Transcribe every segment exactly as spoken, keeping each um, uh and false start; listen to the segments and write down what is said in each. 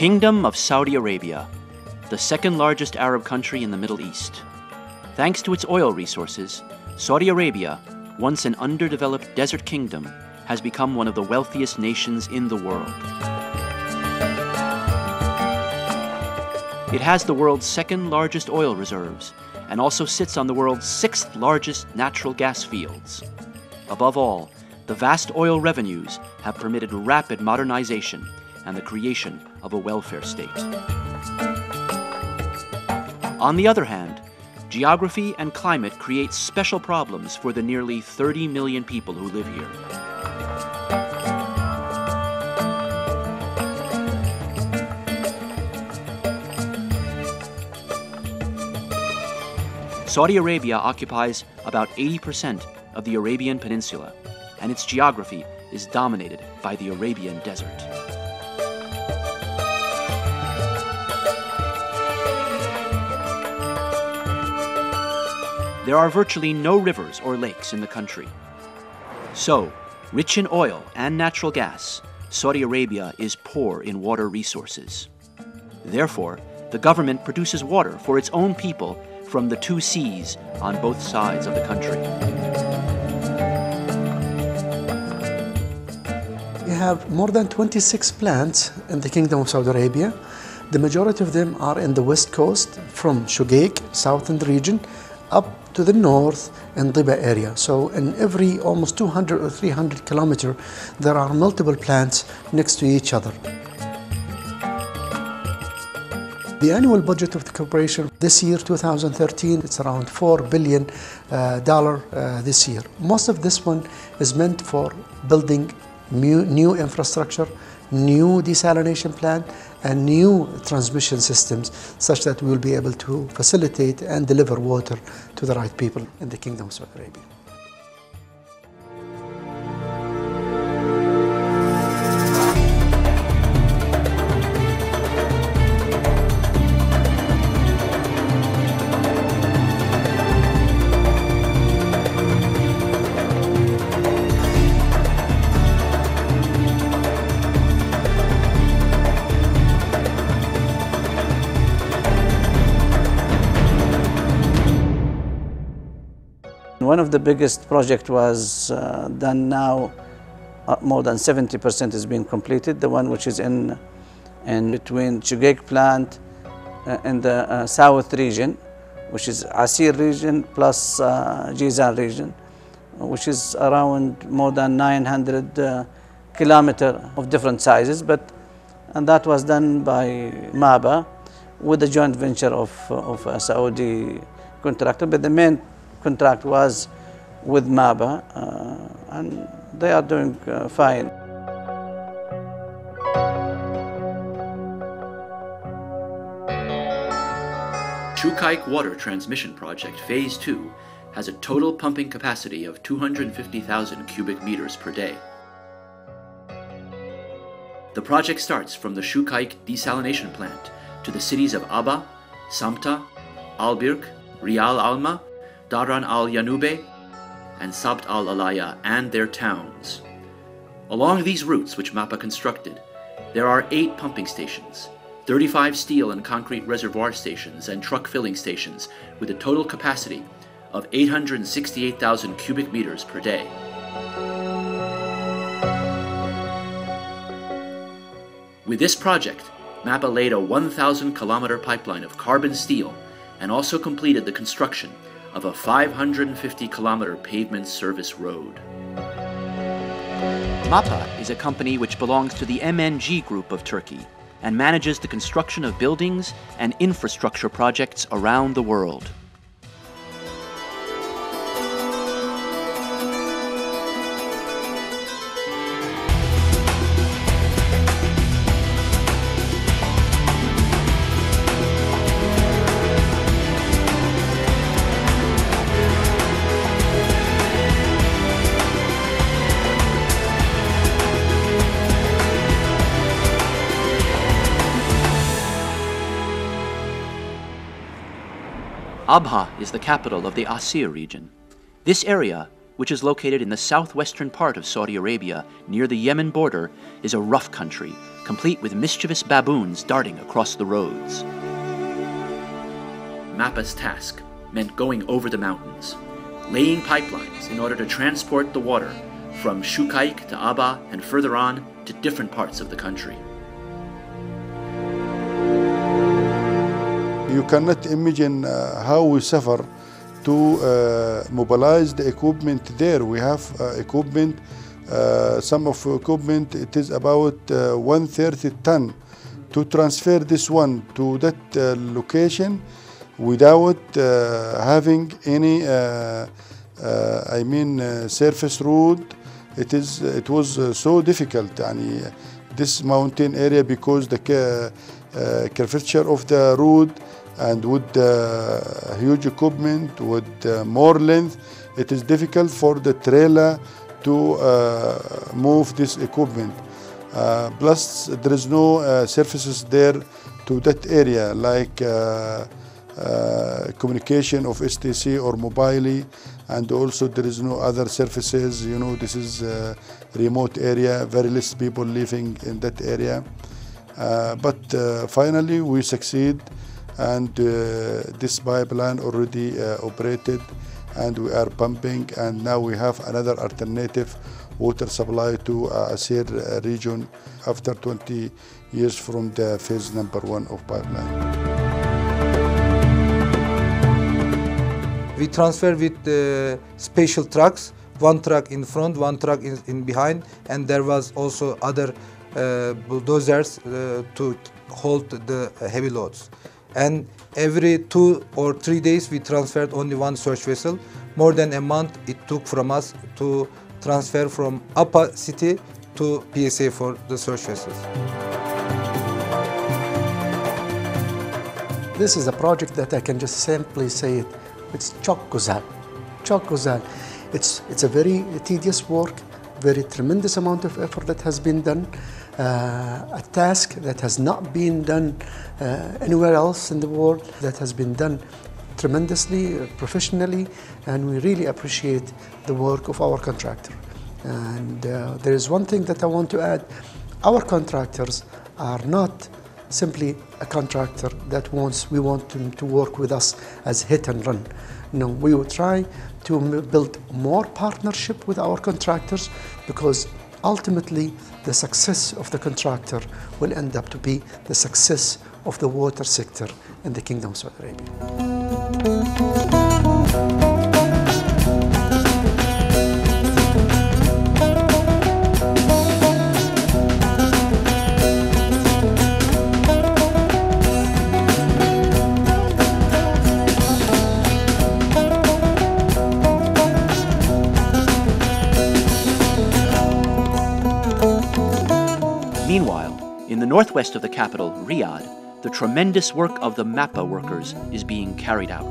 Kingdom of Saudi Arabia, the second largest Arab country in the Middle East. Thanks to its oil resources, Saudi Arabia, once an underdeveloped desert kingdom, has become one of the wealthiest nations in the world. It has the world's second largest oil reserves and also sits on the world's sixth largest natural gas fields. Above all, the vast oil revenues have permitted rapid modernization and the creation of a welfare state. On the other hand, geography and climate create special problems for the nearly thirty million people who live here. Saudi Arabia occupies about eighty percent of the Arabian Peninsula, and its geography is dominated by the Arabian Desert. There are virtually no rivers or lakes in the country. So, rich in oil and natural gas, Saudi Arabia is poor in water resources. Therefore, the government produces water for its own people from the two seas on both sides of the country. We have more than twenty-six plants in the Kingdom of Saudi Arabia. The majority of them are in the west coast, from Shuqaiq, southern region, up to the north in Diba area. So in every almost two hundred or three hundred kilometer, there are multiple plants next to each other. The annual budget of the corporation this year, two thousand thirteen, it's around four billion dollars uh, dollar, uh, this year. Most of this one is meant for building new, new infrastructure, new desalination plant, and new transmission systems, such that we will be able to facilitate and deliver water to the right people in the Kingdom of Saudi Arabia. One of the biggest project was uh, done now, uh, more than seventy percent is being completed, the one which is in, in between Shuqaiq plant uh, in the uh, south region, which is Asir region plus uh, Jizan region, which is around more than nine hundred uh, kilometer of different sizes, but and that was done by MAPA with a joint venture of, of a Saudi contractor, but the main contract was with MAPA, uh, and they are doing uh, fine. Shuqaiq Water Transmission Project Phase two has a total pumping capacity of two hundred fifty thousand cubic meters per day. The project starts from the Shuqaiq desalination plant to the cities of Abha, Samta, Albirk, Rial Alma, Daran al Yanube, and Sabt al-Alaya and their towns. Along these routes, which MAPA constructed, there are eight pumping stations, thirty-five steel and concrete reservoir stations, and truck filling stations with a total capacity of eight hundred sixty-eight thousand cubic meters per day. With this project, MAPA laid a one thousand kilometer pipeline of carbon steel and also completed the construction of a five hundred fifty kilometer pavement service road. MAPA is a company which belongs to the M N G Group of Turkey and manages the construction of buildings and infrastructure projects around the world. Abha is the capital of the Asir region. This area, which is located in the southwestern part of Saudi Arabia near the Yemen border, is a rough country complete with mischievous baboons darting across the roads. MAPA's task meant going over the mountains, laying pipelines in order to transport the water from Shuqaiq to Abha and further on to different parts of the country. You cannot imagine uh, how we suffer to uh, mobilize the equipment there. We have uh, equipment, uh, some of equipment, it is about uh, one hundred thirty ton. To transfer this one to that uh, location without uh, having any, uh, uh, I mean, uh, surface road, it is, it was uh, so difficult. Yani, this mountain area, because the uh, curvature of the road, and with uh, huge equipment, with uh, more length, it is difficult for the trailer to uh, move this equipment. Uh, plus, there is no uh, surfaces there to that area, like uh, uh, communication of S T C or mobile, and also there is no other surfaces. You know, this is a remote area, very less people living in that area. Uh, but uh, finally, we succeed. And uh, this pipeline already uh, operated, and we are pumping, and now we have another alternative water supply to uh, Asir uh, region after twenty years from the phase number one of pipeline. We transfer with uh, special trucks, one truck in front, one truck in, in behind, and there was also other uh, bulldozers uh, to hold the heavy loads. And every two or three days we transferred only one search vessel. More than a month it took from us to transfer from Abha city to P S A for the search vessels. This is a project that I can just simply say it. It's Chokuzan. Chokuzan. It's, it's a very tedious work, very tremendous amount of effort that has been done. Uh, a task that has not been done uh, anywhere else in the world, that has been done tremendously, uh, professionally, and we really appreciate the work of our contractor. And uh, there is one thing that I want to add. Our contractors are not simply a contractor that wants, we want them to work with us as hit and run. No, we will try to build more partnership with our contractors, because ultimately, the success of the contractor will end up to be the success of the water sector in the Kingdom of Saudi Arabia. Northwest of the capital, Riyadh, the tremendous work of the MAPA workers is being carried out.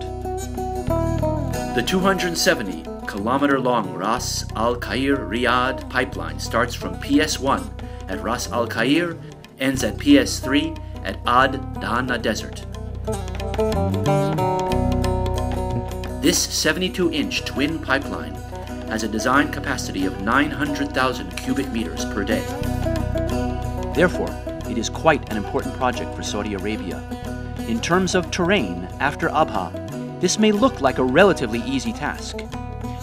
The two hundred seventy kilometer long Ras Al-Khair Riyadh pipeline starts from P S one at Ras Al-Khair, ends at P S three at Ad Dahan Desert. This seventy-two inch twin pipeline has a design capacity of nine hundred thousand cubic meters per day. Therefore, it is quite an important project for Saudi Arabia. In terms of terrain, after Abha, this may look like a relatively easy task.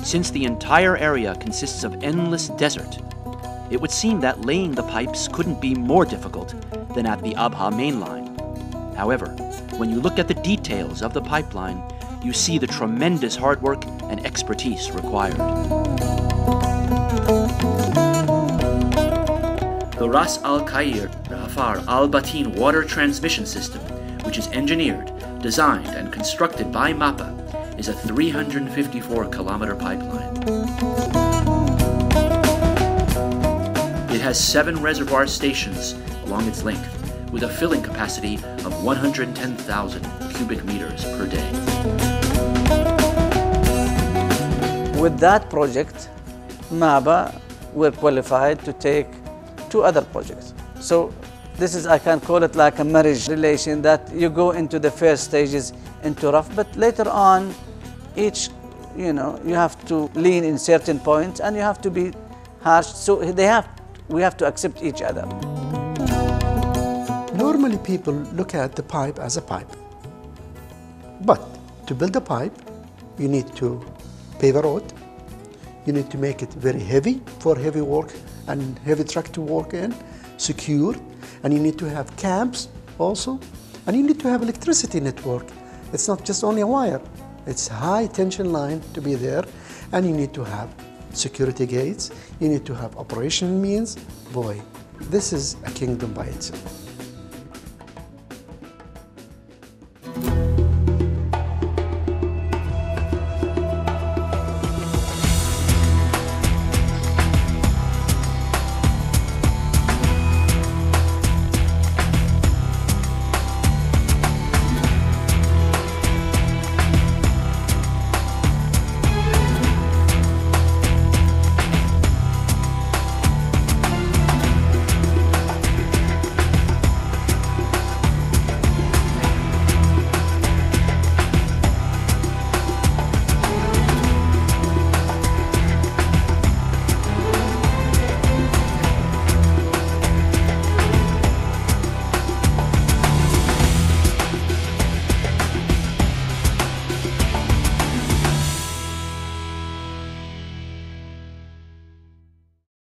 Since the entire area consists of endless desert, it would seem that laying the pipes couldn't be more difficult than at the Abha mainline. However, when you look at the details of the pipeline, you see the tremendous hard work and expertise required. The Ras Al-Khair Rafar Al-Batin water transmission system, which is engineered, designed, and constructed by MAPA, is a three hundred fifty-four kilometer pipeline. It has seven reservoir stations along its length, with a filling capacity of one hundred ten thousand cubic meters per day. With that project, MAPA were qualified to take two other projects. So this is, I can call it like a marriage relation, that you go into the first stages into rough, but later on each, you know, you have to lean in certain points and you have to be harsh. So they have, we have to accept each other. Normally people look at the pipe as a pipe, but to build a pipe, you need to pave a road, you need to make it very heavy for heavy work and heavy truck to work in, secure, and you need to have camps also, and you need to have electricity network. It's not just only a wire, it's high tension line to be there, and you need to have security gates, you need to have operational means. Boy, this is a kingdom by itself.